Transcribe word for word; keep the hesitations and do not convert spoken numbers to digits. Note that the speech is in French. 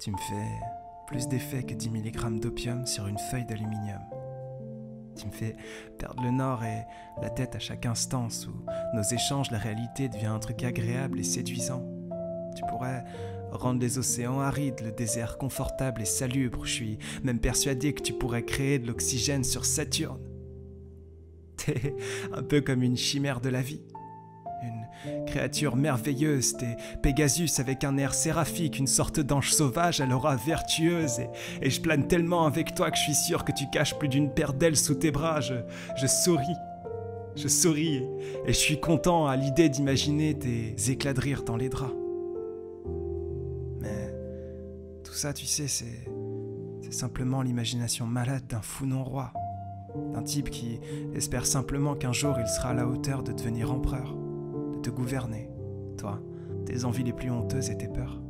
Tu me fais plus d'effet que dix milligrammes d'opium sur une feuille d'aluminium. Tu me fais perdre le nord et la tête à chaque instance où nos échanges, la réalité devient un truc agréable et séduisant. Tu pourrais rendre les océans arides, le désert confortable et salubre. Je suis même persuadé que tu pourrais créer de l'oxygène sur Saturne. T'es un peu comme une chimère de la vie. Une créature merveilleuse, t'es Pégasus avec un air séraphique, une sorte d'ange sauvage à l'aura vertueuse. Et, et je plane tellement avec toi que je suis sûr que tu caches plus d'une paire d'ailes sous tes bras. Je, je souris, je souris et je suis content à l'idée d'imaginer tes éclats de rire dans les draps. Mais tout ça, tu sais, c'est simplement l'imagination malade d'un fou non-roi. D'un type qui espère simplement qu'un jour il sera à la hauteur de devenir empereur, de te gouverner, toi, tes envies les plus honteuses et tes peurs.